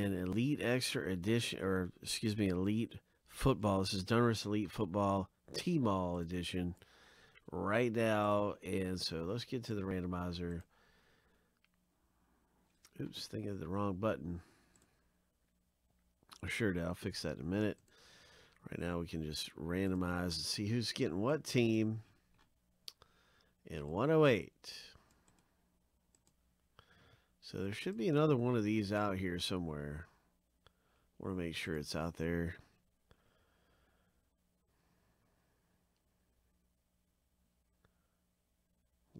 Then Elite Extra Edition, or excuse me, Elite Football. This is Donruss Elite Football T-Mall Edition right now. And so let's get to the randomizer. Oops, thinking of the wrong button. Sure, I'll fix that in a minute. Right now we can just randomize and see who's getting what team in 108. So there should be another one of these out here somewhere. I want to make sure it's out there.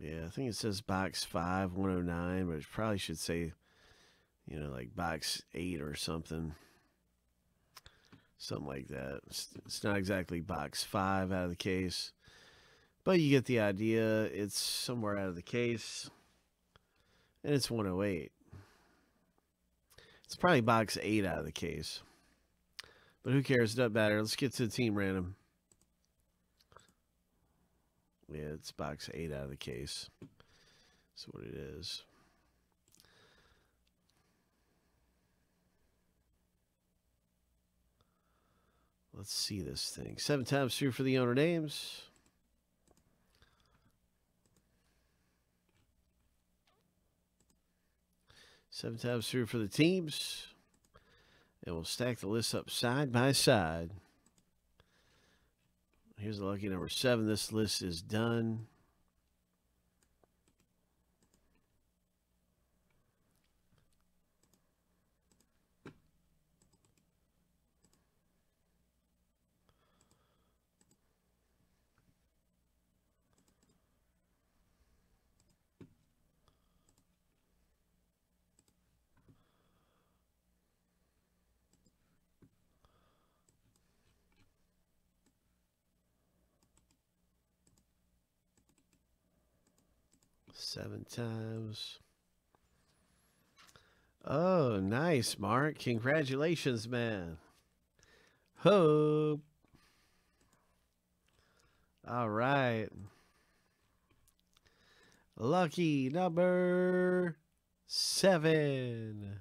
Yeah, I think it says box 5, 109, but it probably should say, you know, like box 8 or something. Something like that. It's not exactly box 5 out of the case, but you get the idea. It's somewhere out of the case, and it's 108. It's probably box 8 out of the case, but who cares? It doesn't matter. Let's get to the team random. Yeah, it's box 8 out of the case. That's what it is. Let's see this thing. 7 times through for the owner names. Seven times through for the teams. And we'll stack the list up side by side. Here's the lucky number 7. This list is done. Seven times. Oh, nice, Mark. Congratulations, man. Hope. All right. Lucky number 7.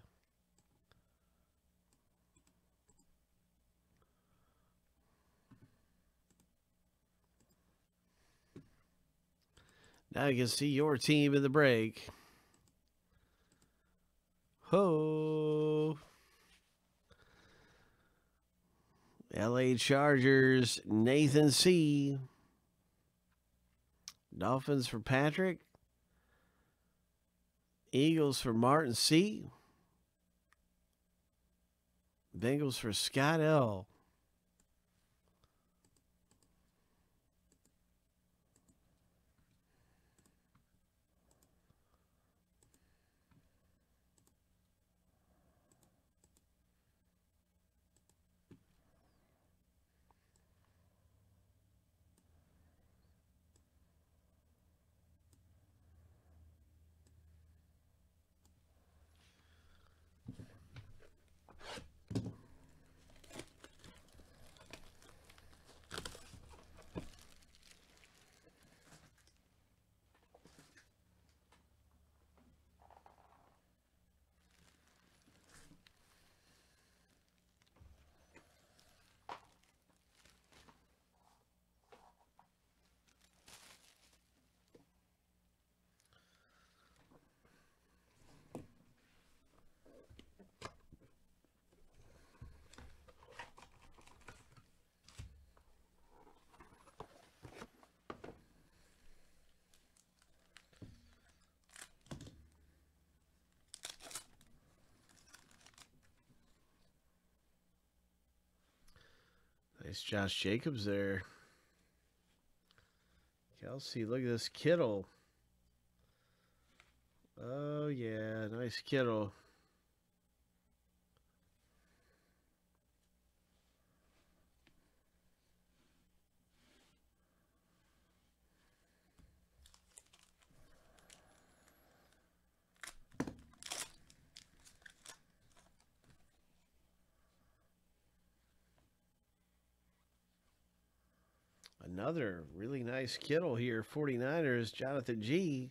Now you can see your team in the break. Ho! LA Chargers, Nathan C. Dolphins for Patrick. Eagles for Martin C. Bengals for Scott L. Nice Josh Jacobs there. Kelsey, look at this Kittle. Oh, yeah, nice Kittle. Another really nice Kittle here. 49ers, Jonathan G.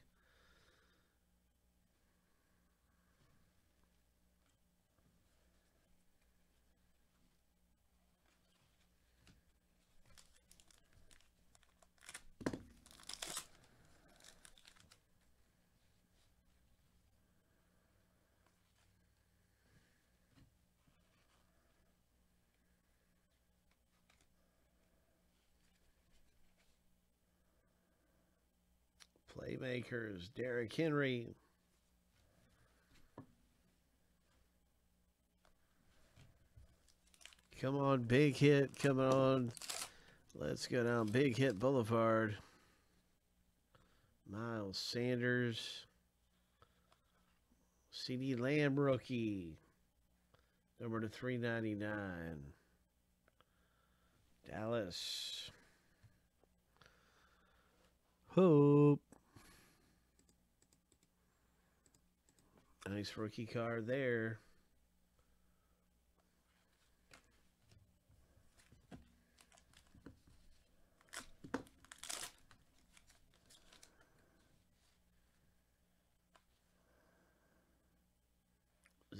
Playmakers, Derrick Henry. Come on, big hit. Come on. Let's go down. Big hit Boulevard. Miles Sanders. CeeDee Lamb rookie. Number to 399. Dallas. Hope. Nice rookie card there.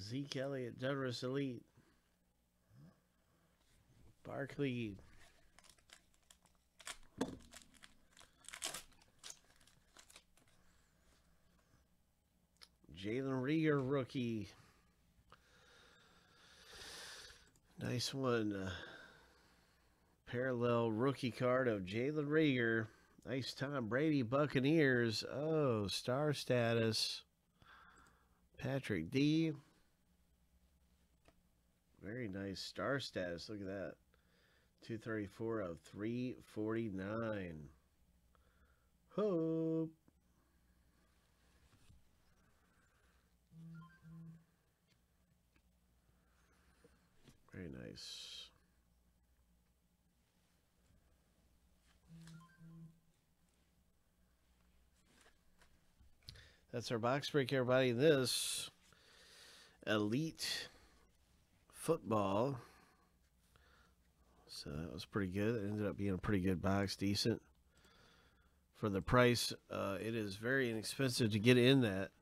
Zeke Elliott, Donruss Elite. Barkley. Jalen Reagor, rookie. Nice one. Parallel rookie card of Jalen Reagor. Nice Tom Brady, Buccaneers. Oh, star status. Patrick D. Very nice star status. Look at that. 234 of 349. Hope. Very nice. That's our box break, everybody. This Elite Football. So that was pretty good. It ended up being a pretty good box. Decent. For the price, it is very inexpensive to get in that.